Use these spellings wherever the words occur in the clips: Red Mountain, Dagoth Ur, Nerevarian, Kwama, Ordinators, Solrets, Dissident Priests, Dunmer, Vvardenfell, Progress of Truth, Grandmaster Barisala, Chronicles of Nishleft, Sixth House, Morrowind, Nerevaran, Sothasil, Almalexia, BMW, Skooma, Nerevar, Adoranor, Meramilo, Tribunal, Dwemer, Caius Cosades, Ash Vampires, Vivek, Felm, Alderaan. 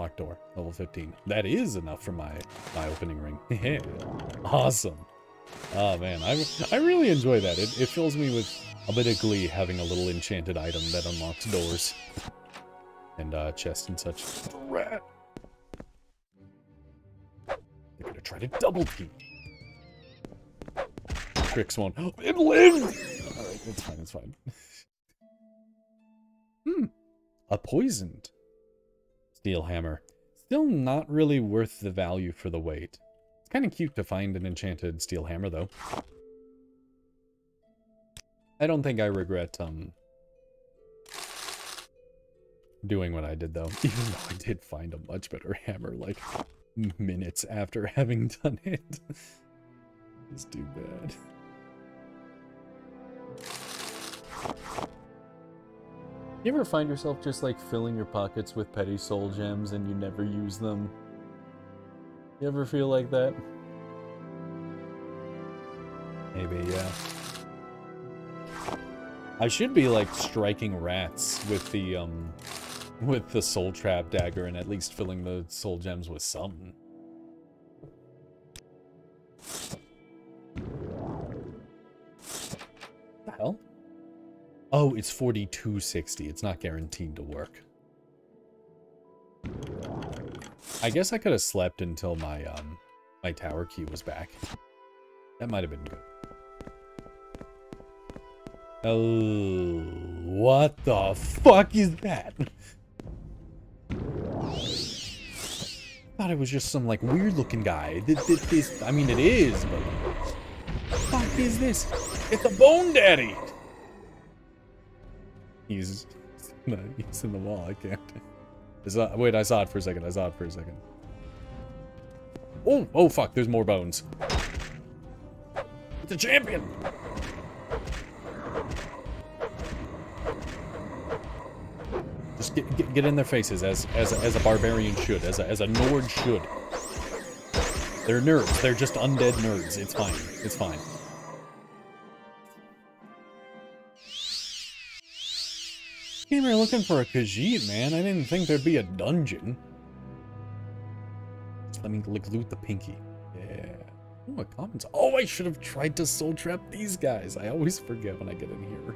Locked door. Level 15. That is enough for my opening ring. Awesome. Oh, man. I really enjoy that. It fills me with a bit of glee having a little enchanted item that unlocks doors. And chests and such. They're going to try to double peek. Tricks won't. It lived! Alright, it's fine, it's fine. A poisoned steel hammer. Still not really worth the value for the weight. It's kind of cute to find an enchanted steel hammer, though. I don't think I regret doing what I did, though. Even though I did find a much better hammer, like, minutes after having done it. It's too bad. You ever find yourself just like filling your pockets with petty soul gems and you never use them? You ever feel like that? Maybe, yeah. I should be like striking rats with the soul trap dagger and at least filling the soul gems with something. What the hell? Oh, it's 4260. It's not guaranteed to work. I guess I could have slept until my my tower key was back. That might have been good. Oh, what the fuck is that? I thought it was just some like weird looking guy. This, I mean, it is, but what the fuck is this? It's a bone daddy. He's in the wall. I can't. Wait, I saw it for a second. Oh, oh, fuck. There's more bones. It's a champion. Just get in their faces as a barbarian should, as a Nord should. They're nerds. They're just undead nerds. It's fine. It's fine. We were looking for a Khajiit, man. I didn't think there'd be a dungeon. Let me loot the pinky. Yeah. Oh, a commons. Oh, I should have tried to soul trap these guys. I always forget when I get in here.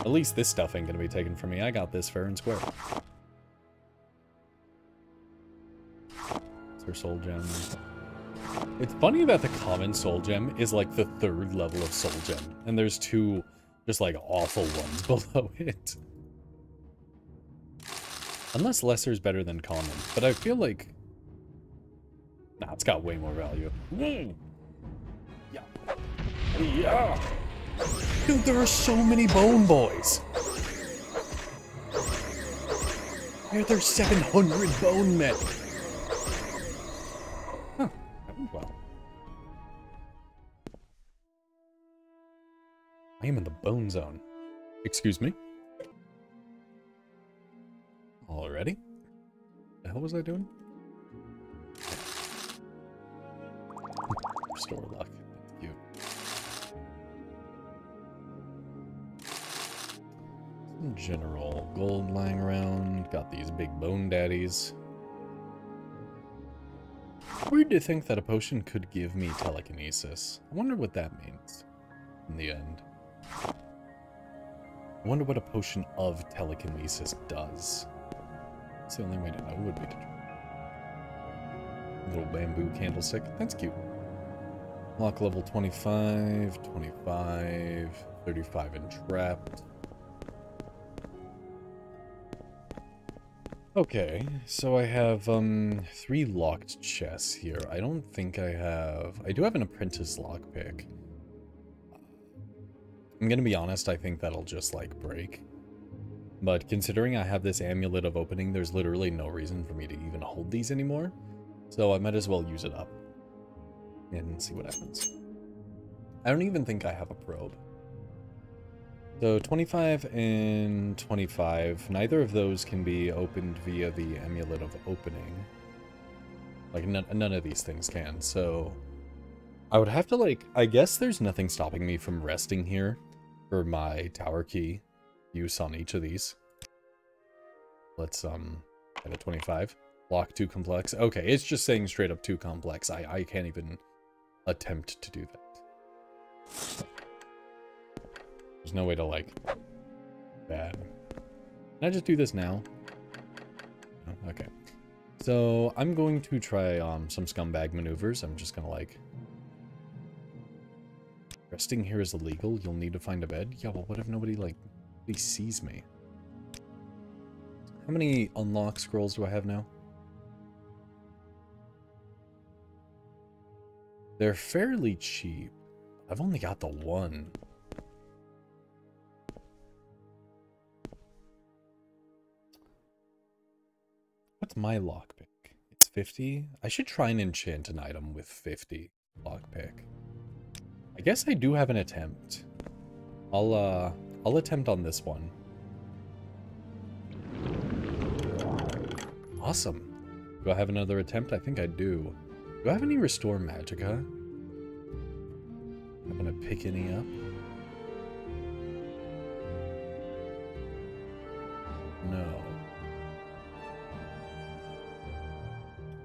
At least this stuff ain't gonna be taken from me. I got this fair and square. It's her soul gem. It's funny that the common soul gem is like the third level of soul gem, and there's two just like awful ones below it. Unless lesser is better than common, but I feel like nah, it's got way more value. Whoa. Yeah. Yeah. Dude, there are so many bone boys. Why are there 700 bone men? Huh. Oh, well. I am in the bone zone. Excuse me? Already? The hell was I doing? Restore luck. You. Some general gold lying around. Got these big bone daddies. Weird to think that a potion could give me telekinesis. I wonder what that means in the end. I wonder what a potion of telekinesis does. It's the only way to know would be to try. Little bamboo candlestick. That's cute. Lock level 25, 25, 35 entrapped. Okay, so I have 3 locked chests here. I don't think I have... I do have an apprentice lockpick. I'm gonna be honest, I think that'll just, like, break. But considering I have this amulet of opening, there's literally no reason for me to even hold these anymore. So I might as well use it up and see what happens. I don't even think I have a probe. So 25 and 25, neither of those can be opened via the amulet of opening. Like, none of these things can, so... I would have to, like... I guess there's nothing stopping me from resting here for my tower key use on each of these. Let's At a 25. Lock too complex. Okay, it's just saying straight up too complex. I can't even attempt to do that. There's no way to like that. Can I just do this now? Oh, okay. So I'm going to try some scumbag maneuvers. I'm just gonna like... Resting here is illegal. You'll need to find a bed. Yeah, well, what if nobody like sees me? How many unlock scrolls do I have now? They're fairly cheap. I've only got the one. What's my lockpick? It's 50. I should try and enchant an item with 50 lockpick. I guess I do have an attempt. I'll attempt on this one. Awesome. Do I have another attempt? I think I do. Do I have any restore magicka? I'm gonna pick any up. No.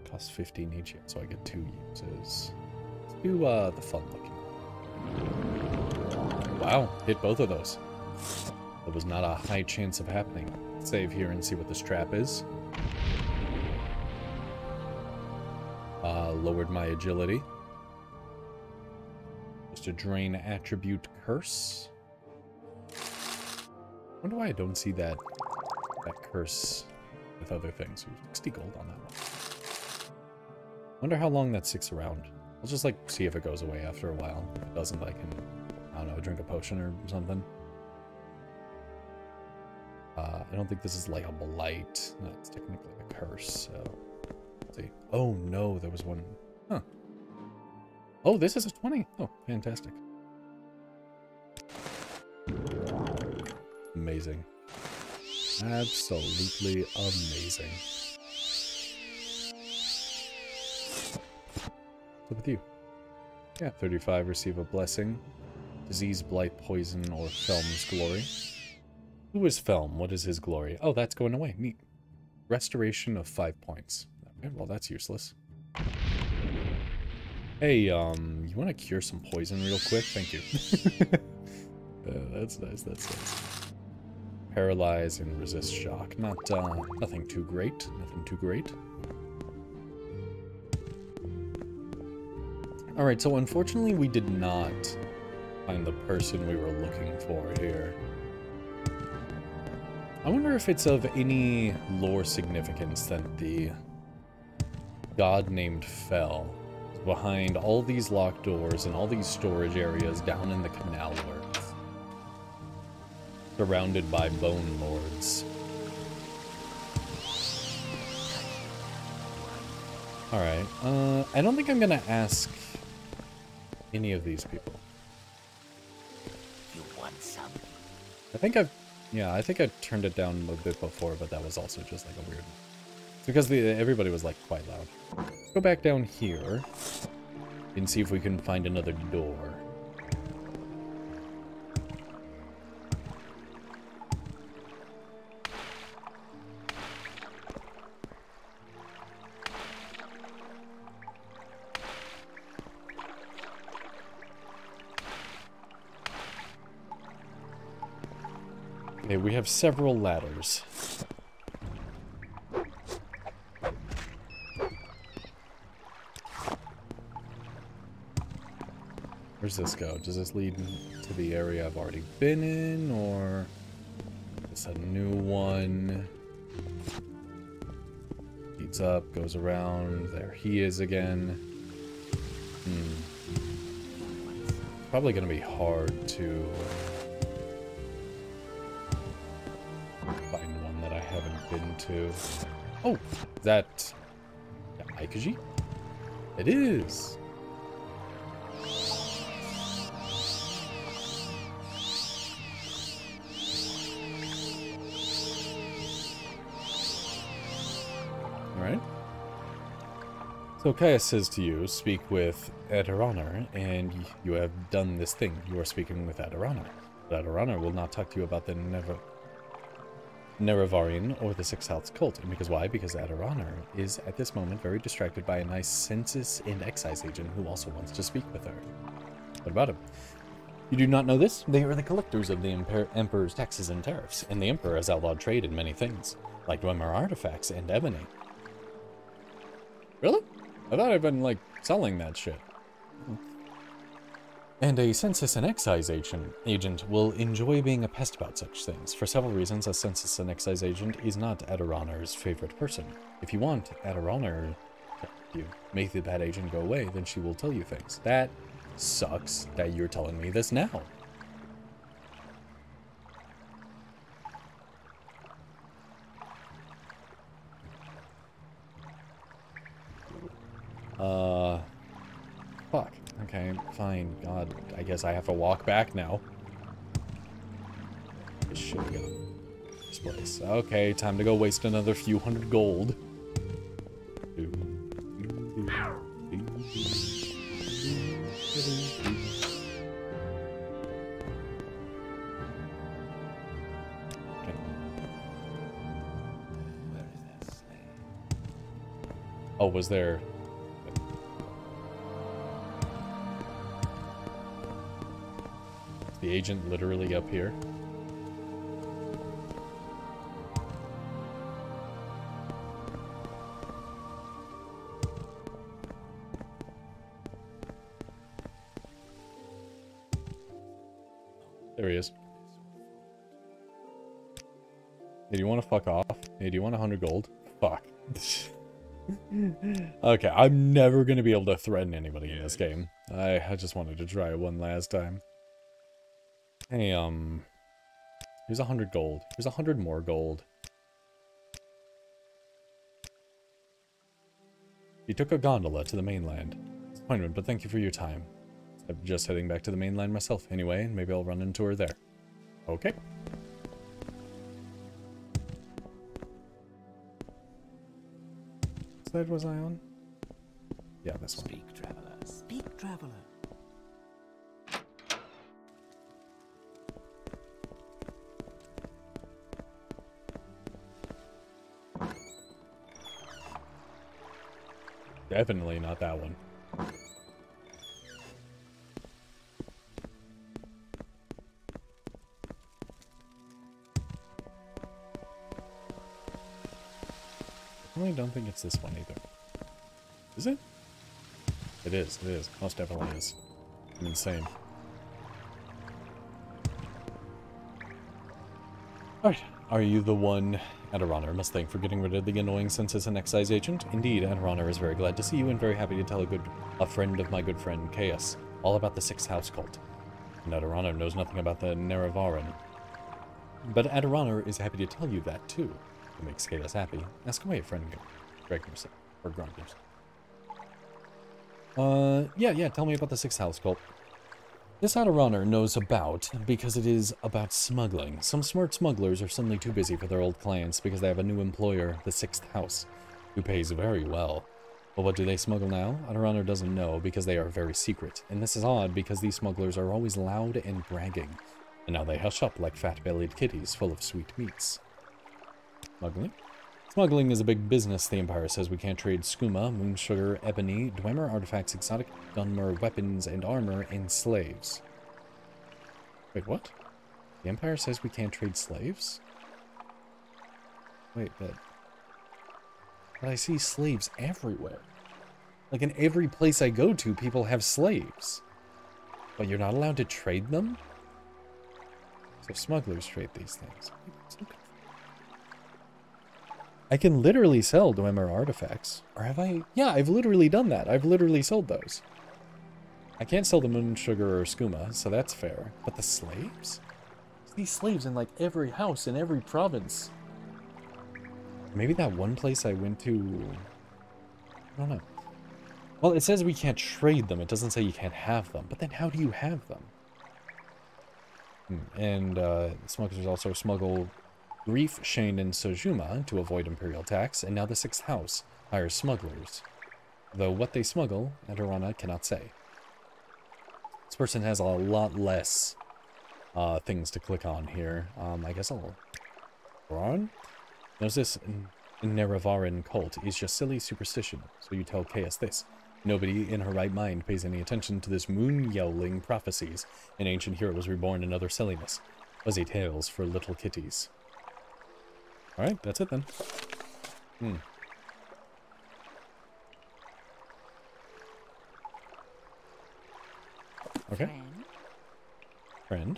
Costs 15 each, so I get 2 uses. Let's do the fun looking one. Wow, hit both of those. That was not a high chance of happening. Let's save here and see what this trap is. Lowered my agility. Just a drain attribute curse. I wonder why I don't see that curse with other things. 60 gold on that one. Wonder how long that sticks around. I'll just like see if it goes away after a while. If it doesn't, I can, I don't know, drink a potion or something. I don't think this is like a blight. No, it's technically a curse, so... Oh no, there was one. Huh. Oh, this is a 20. Oh, fantastic. Amazing. Absolutely amazing. What's up with you? Yeah, 35, receive a blessing. Disease, blight, poison, or Felm's glory. Who is Felm? What is his glory? Oh, that's going away. Neat. Restoration of 5 points. Okay, well, that's useless. Hey, you want to cure some poison real quick? Thank you. That's nice, that's nice. Paralyze and resist shock. Nothing too great. Nothing too great. Alright, so unfortunately we did not find the person we were looking for here. I wonder if it's of any lore significance that the god named Fel behind all these locked doors and all these storage areas down in the canal works, surrounded by bone lords. All right, I don't think I'm gonna ask any of these people. You want some? I think I turned it down a bit before, but that was also just like a weird. Because everybody was like quite loud. Let's go back down here and see if we can find another door. Okay, we have several ladders. Where's this go? Does this lead to the area I've already been in, or it's a new one? Leads up, goes around. There he is again. Probably gonna be hard to find one that I haven't been to. Oh, that Aikaji? It is. So Caius says to you, speak with Adoranor, and you have done this thing. You are speaking with Adoranor. But Adoranor will not talk to you about the Nerevar. Nerevarian or the Sixth House cult. And because why? Because Adoranor is at this moment very distracted by a nice census and excise agent who also wants to speak with her. What about him? You do not know this? They are the collectors of the Emperor's taxes and tariffs, and the Emperor has outlawed trade in many things, like Dwemer artifacts and ebony. Really? I thought I'd been, like, selling that shit. And a census and excise agent will enjoy being a pest about such things. For several reasons, a census and excise agent is not Adoranor's favorite person. If you want Adoranor to make the bad agent go away, then she will tell you things. That sucks that you're telling me this now. Fuck. Okay, fine. God, I guess I have to walk back now. This should go. This place. Okay, time to go waste another few hundred gold. Oh, was there... the agent literally up here. There he is. Hey, do you want to fuck off? Hey, do you want 100 gold? Fuck. Okay, I'm never going to be able to threaten anybody in this game. I just wanted to try one last time. Hey, here's 100 gold. Here's 100 more gold. You took a gondola to the mainland. Disappointment, but thank you for your time. I'm just heading back to the mainland myself anyway, and maybe I'll run into her there. Okay. What side was I on? Yeah, this one. Speak, traveler. Speak, traveler. Definitely not that one. I really don't think it's this one either. Is it? It is, it is. Most definitely is. I'm insane. Alright. Are you the one? Adoranor must thank for getting rid of the annoying census and excise agent. Indeed, Adoranor is very glad to see you and very happy to tell a friend of my good friend, Caius, all about the Sixth House cult. And Adoranor knows nothing about the Nerevaran. But Adoranor is happy to tell you that, too. It makes Caius happy. Ask away, friend Grandmaster, or Grandmaster. Yeah, tell me about the Sixth House cult. This Adoranor knows about, because it is about smuggling. Some smart smugglers are suddenly too busy for their old clients because they have a new employer, the Sixth House, who pays very well. But what do they smuggle now? Adoranor doesn't know because they are very secret. And this is odd because these smugglers are always loud and bragging. And now they hush up like fat-bellied kitties full of sweet meats. Smuggling? Smuggling is a big business, the Empire says. We can't trade skooma, moon sugar, ebony, Dwemer artifacts, exotic Dunmer weapons and armor, and slaves. Wait, what? The Empire says we can't trade slaves? Wait, but I see slaves everywhere. Like, in every place I go to, people have slaves. But you're not allowed to trade them? So smugglers trade these things. It's okay. I can literally sell Dwemer artifacts. Or have I? Yeah, I've literally done that. I've literally sold those. I can't sell the moon sugar or skooma, so that's fair. But the slaves? There's these slaves in, like, every house in every province. Maybe that one place I went to... I don't know. Well, it says we can't trade them. It doesn't say you can't have them. But then how do you have them? And smugglers also smuggle... Grief, Shane, and Sojuma to avoid imperial tax, and now the Sixth House hires smugglers. Though what they smuggle, Adorana cannot say. This person has a lot less things to click on here. I guess I'll Ron? Now this Nerevaran cult is just silly superstition, so you tell Caius this. Nobody in her right mind pays any attention to this moon-yowling prophecies and ancient heroes reborn and other silliness. Fuzzy tales for little kitties. Alright, that's it then. Hmm. Okay. Friend.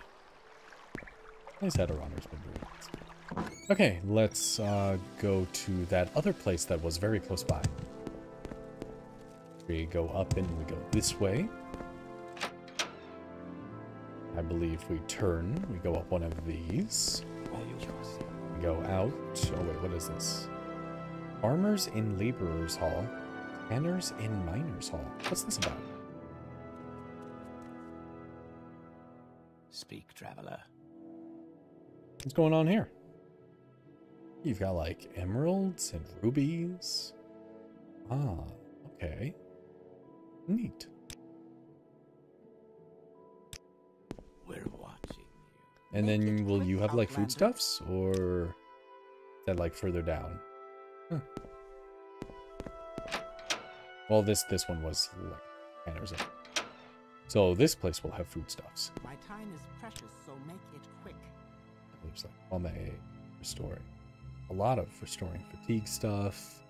Nice Adoranor's been doing that. Okay, let's go to that other place that was very close by. We go up and we go this way. I believe we turn. We go up one of these. We go out. Oh wait, what is this? Farmers in Laborers Hall. Tanners in Miners Hall. What's this about? Speak, traveler. What's going on here? You've got like emeralds and rubies. Ah, okay. Neat. We're watching you. And then will you have like foodstuffs, or is that like further down? Huh. Well, this one was like Tanner's. So this place will have foodstuffs. My time is precious, so make it quick. There's like Palme restoring. A lot of restoring fatigue stuff.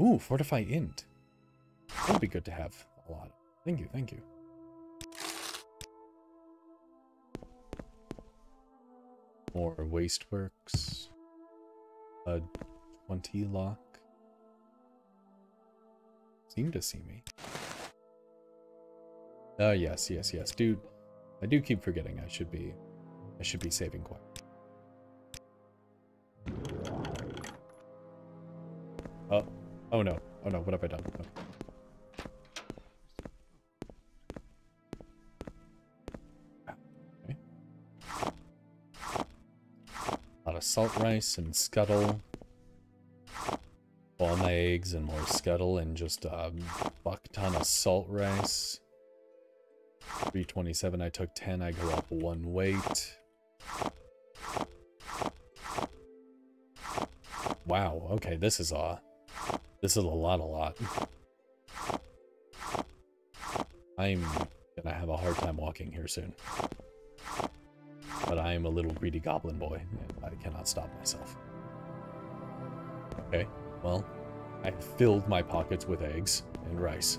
Ooh, fortify int. That would be good to have a lot. Thank you, thank you. More wasteworks. A 20 lock. Seem to see me. Oh, yes, yes, yes. Dude, I do keep forgetting I should be saving quite. Oh, oh no. Oh no, what have I done? Okay. Okay. A lot of salt rice and scuttle. All my eggs and more scuttle and just a buck ton of salt rice. 327, I took 10, I go up 1 weight. Wow, okay, this is a lot. I'm gonna have a hard time walking here soon. But I am a little greedy goblin boy, and I cannot stop myself. Okay, well, I filled my pockets with eggs and rice.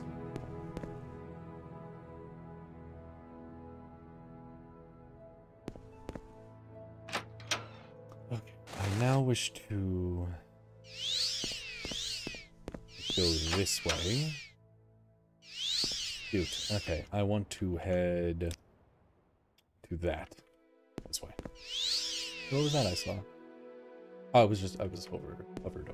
Now wish to go this way. Cute. Okay, I want to head to that. This way. What was that I saw? Oh, it was just I was hovered over. Did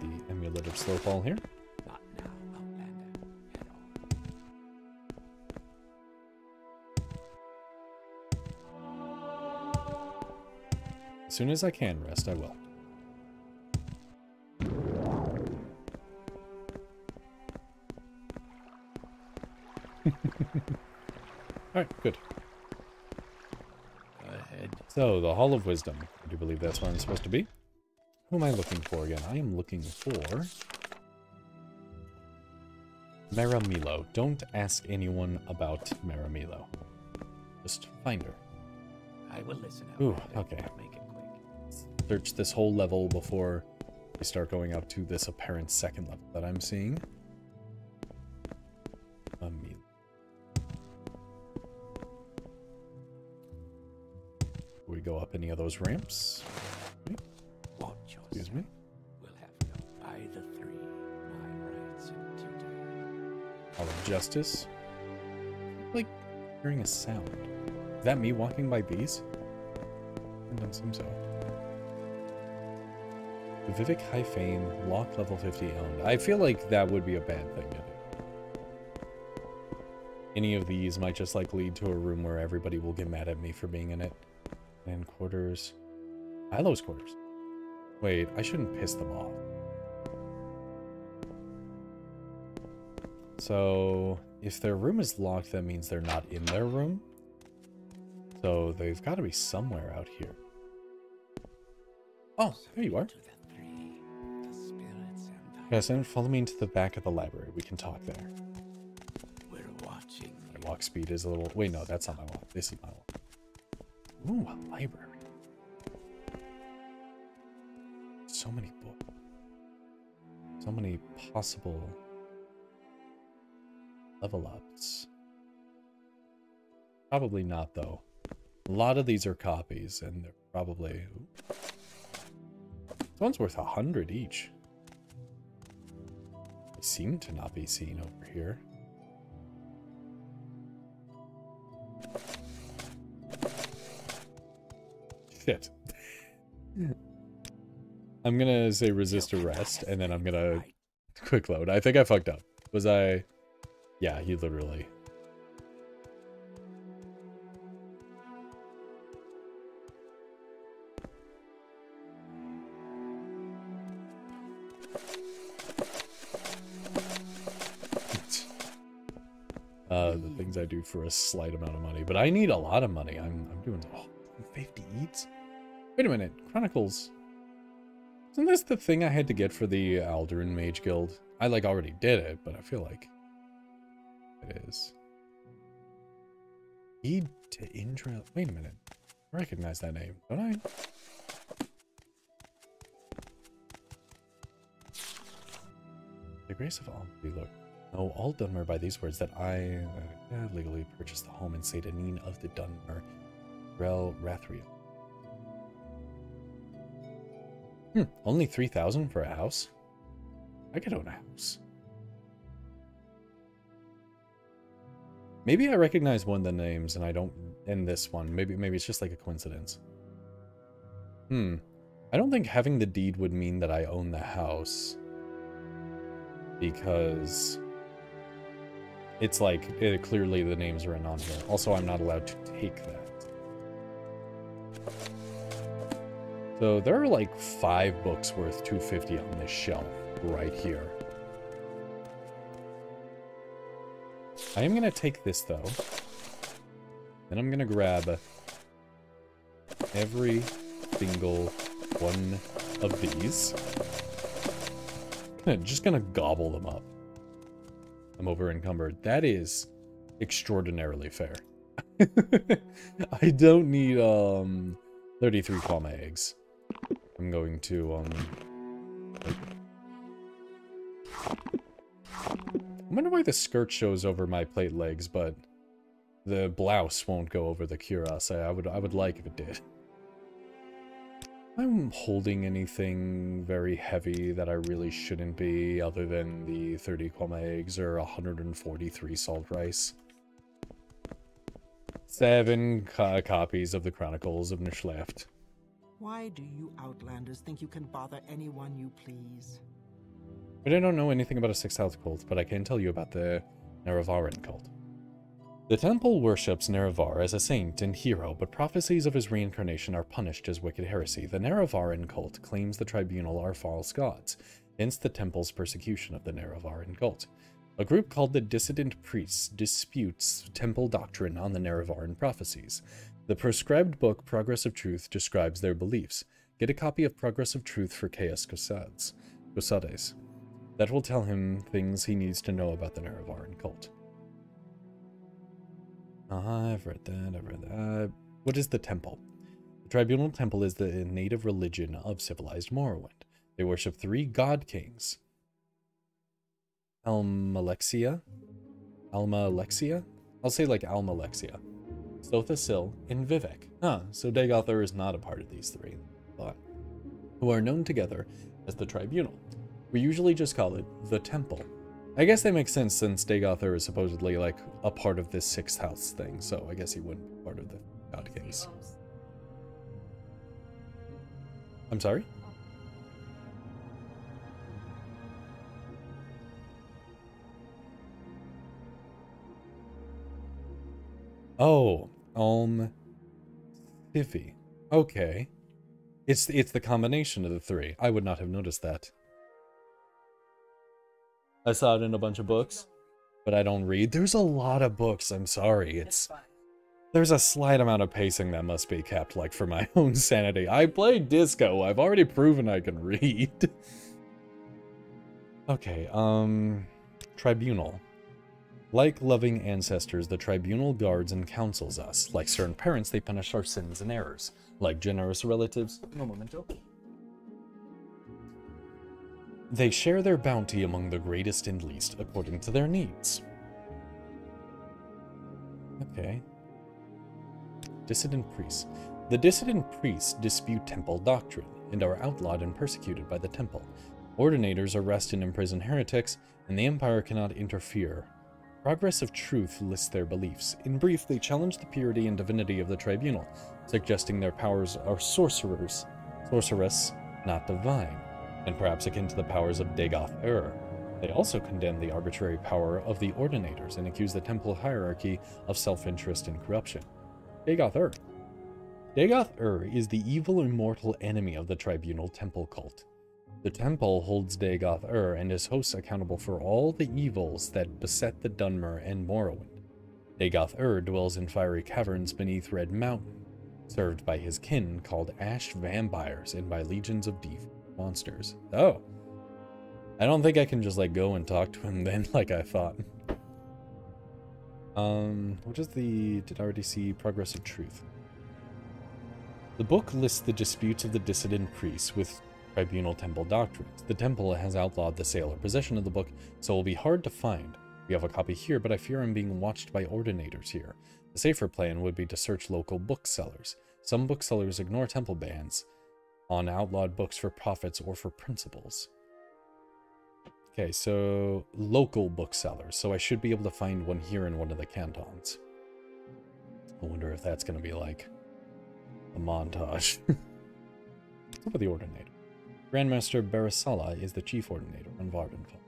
the amulet of slow fall here? As soon as I can rest, I will. Alright, good. Go ahead. So, the Hall of Wisdom. I do believe that's where I'm supposed to be. Who am I looking for again? I am looking for... Meramilo. Don't ask anyone about Meramilo. Just find her. I will listen out. Ooh, okay. Search this whole level before we start going up to this apparent second level that I'm seeing. We go up any of those ramps. Excuse me. We'll have no by the three my rights and duty. Hall of Justice. Like hearing a sound. Is that me walking by these? I don't seem so. The Vivek High Fame, lock level 50 owned. I feel like that would be a bad thing to do. Any of these might just like lead to a room where everybody will get mad at me for being in it. And quarters. Hilo's quarters. Wait, I shouldn't piss them off. So if their room is locked, that means they're not in their room. So they've got to be somewhere out here. Oh, there you are. Yes, and follow me into the back of the library. We can talk there. We're watching. My walk speed is a little... Wait, no, that's not my walk. This is my walk. Ooh, a library. So many books. So many possible level ups. Probably not, though. A lot of these are copies, and they're probably... This one's worth 100 each. They seem to not be seen over here. Shit. I'm gonna say resist arrest, and then I'm gonna quick load. I think I fucked up. Was I... Yeah, you literally... the things I do for a slight amount of money. But I need a lot of money. I'm doing... Oh, 50 eats? Wait a minute. Chronicles... Isn't this the thing I had to get for the Alderaan Mage Guild? I, like, already did it, but I feel like it is. Heed to Indra... Wait a minute. I recognize that name, don't I? The grace of Almalexia. Know all Dunmer by these words, that I have legally purchased the home and Satanine of the Dunmer, Rel Rathriel. Hmm, only 3,000 for a house? I could own a house. Maybe I recognize one of the names and I don't in this one. Maybe it's just like a coincidence. Hmm. I don't think having the deed would mean that I own the house. Because it's like, clearly the names are on here. Also, I'm not allowed to take that. So there are like 5 books worth 250 on this shelf right here. I am going to take this though. Then I'm going to grab every single one of these. I'm just going to gobble them up. I'm over encumbered. That is extraordinarily fair. I don't need 33 Palma eggs. I'm going to, I wonder why the skirt shows over my plate legs, but the blouse won't go over the cuirass. I would like if it did. I'm holding anything very heavy that I really shouldn't be, other than the 30 Kwama eggs or 143 salt rice. 7 copies of the Chronicles of Nishleft. Why do you Outlanders think you can bother anyone you please? But I don't know anything about a Sixth House cult, but I can tell you about the Nerevaran cult. The temple worships Nerevar as a saint and hero, but prophecies of his reincarnation are punished as wicked heresy. The Nerevaran cult claims the Tribunal are false gods, hence the temple's persecution of the Nerevaran cult. A group called the Dissident Priests disputes temple doctrine on the Nerevaran prophecies. The prescribed book, Progress of Truth, describes their beliefs. Get a copy of Progress of Truth for Caius Cosades. That will tell him things he needs to know about the Nerevaran cult. I've read that, What is the temple? The Tribunal Temple is the native religion of civilized Morrowind. They worship 3 god kings. Almalexia? I'll say like Almalexia. Sothasil and Vivek. Ah, so Dagoth Ur is not a part of these 3, but who are known together as the Tribunal. We usually just call it the Temple. I guess that makes sense since Dagoth Ur is supposedly like a part of this Sixth House thing, so I guess he wouldn't be part of the God Kings. I'm sorry? Oh, Tiffy. Okay. It's the combination of the 3. I would not have noticed that. I saw it in a bunch of books. but I don't read. There's a lot of books, I'm sorry. It's fine. There's a slight amount of pacing that must be kept, like, for my own sanity. I play Disco. I've already proven I can read. Okay, Tribunal. Like loving ancestors, the Tribunal guards and counsels us. Like certain parents, they punish our sins and errors. Like generous relatives, they share their bounty among the greatest and least, according to their needs. Okay. Dissident Priests. The Dissident Priests dispute temple doctrine, and are outlawed and persecuted by the temple. Ordinators arrest and imprison heretics, and the Empire cannot interfere. Progress of Truth lists their beliefs. In brief, they challenge the purity and divinity of the Tribunal, suggesting their powers are sorceress, not divine, and perhaps akin to the powers of Dagoth Ur. They also condemn the arbitrary power of the Ordinators and accuse the temple hierarchy of self-interest and corruption. Dagoth Ur. Dagoth Ur is the evil immortal enemy of the Tribunal temple cult. The temple holds Dagoth Ur and his hosts accountable for all the evils that beset the Dunmer and Morrowind. Dagoth Ur dwells in fiery caverns beneath Red Mountain, served by his kin called Ash Vampires and by legions of deep monsters. Oh. I don't think I can just, like, go and talk to him then like I thought. What is the... did I already see Progress of Truth? The book lists the disputes of the Dissident Priests with Tribunal temple doctrines. The temple has outlawed the sale or possession of the book, so it will be hard to find. We have a copy here, but I fear I'm being watched by ordinators here. The safer plan would be to search local booksellers. Some booksellers ignore temple bans on outlawed books for profits or for principles. Okay, so local booksellers. So I should be able to find one here in one of the cantons. I wonder if that's going to be like a montage. What's up with the ordinator? Grandmaster Barisala is the chief ordinator on Vvardenfell.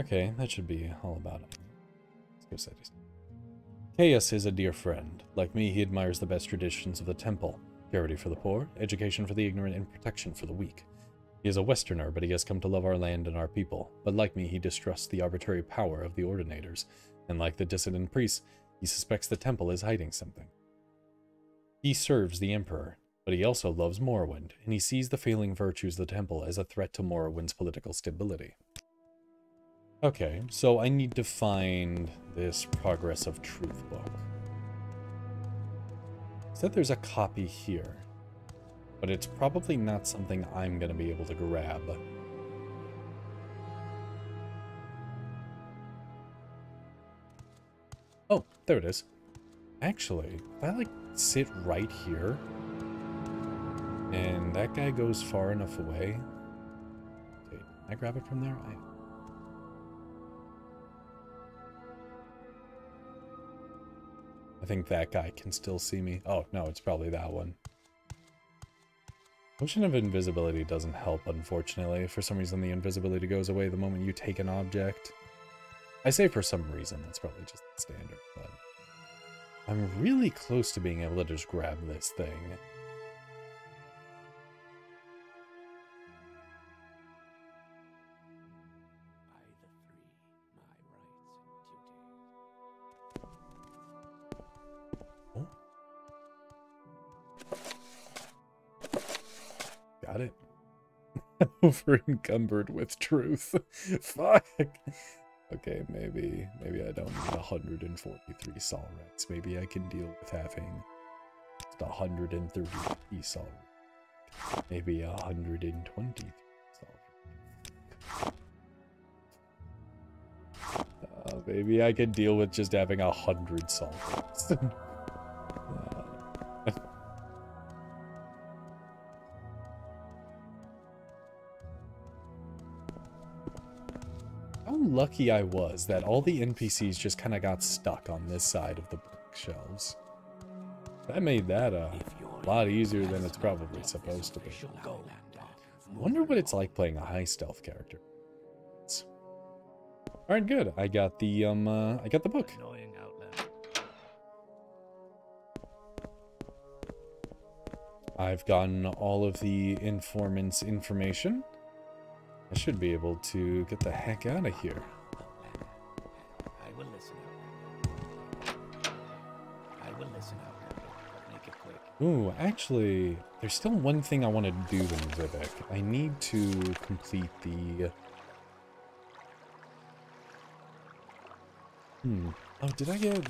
Okay, that should be all about it. Let's go say this. Caius is a dear friend. Like me, he admires the best traditions of the temple. Charity for the poor, education for the ignorant, and protection for the weak. He is a Westerner, but he has come to love our land and our people. But like me, he distrusts the arbitrary power of the ordinators. And like the dissident priests, he suspects the temple is hiding something. He serves the emperor. But he also loves Morrowind, and he sees the failing virtues of the temple as a threat to Morrowind's political stability. Okay, so I need to find this Progress of Truth book. It said there's a copy here, but it's probably not something I'm going to be able to grab. Oh, there it is. Actually, if I, like, sit right here... and that guy goes far enough away. Wait, can I grab it from there? I think that guy can still see me. Oh, no, it's probably that one. Motion of invisibility doesn't help, unfortunately. For some reason, the invisibility goes away the moment you take an object. I say for some reason. That's probably just the standard, but... I'm really close to being able to just grab this thing. It. Over encumbered with truth. Fuck. Okay, maybe I don't need 143 solrets. Maybe I can deal with having just 130 solrets. Maybe 120 solrets. Maybe I can deal with just having 100 solrets. Lucky I was that all the NPCs just kind of got stuck on this side of the bookshelves. That made that a lot easier than it's probably supposed to be. I wonder what it's like playing a high stealth character. All right, good. I got the book. I've gotten all of the informant's information. I should be able to get the heck out of here. would listen out. Make it quick. Ooh, actually, there's still one thing I want to do in Vivek. I need to complete the... Oh, did I get...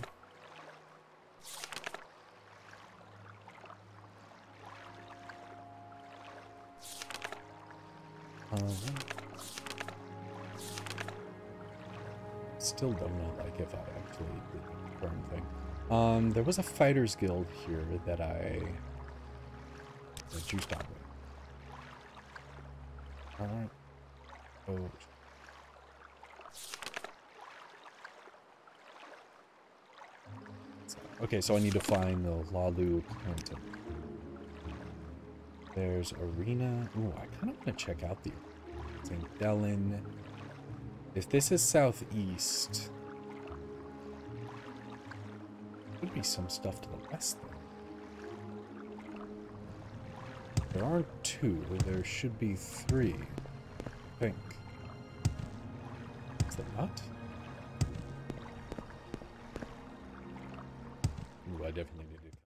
Still don't know, like, if I actually did the current thing. There was a fighters guild here that I juiced on with. Alright. Oh. Okay, so I need to find the Lalu Clinton. There's Arena. Ooh, I kind of want to check out the St. Delin. If this is southeast, could be some stuff to the west, though. There aren't two. There should be three, I think. Is there not? Ooh, I definitely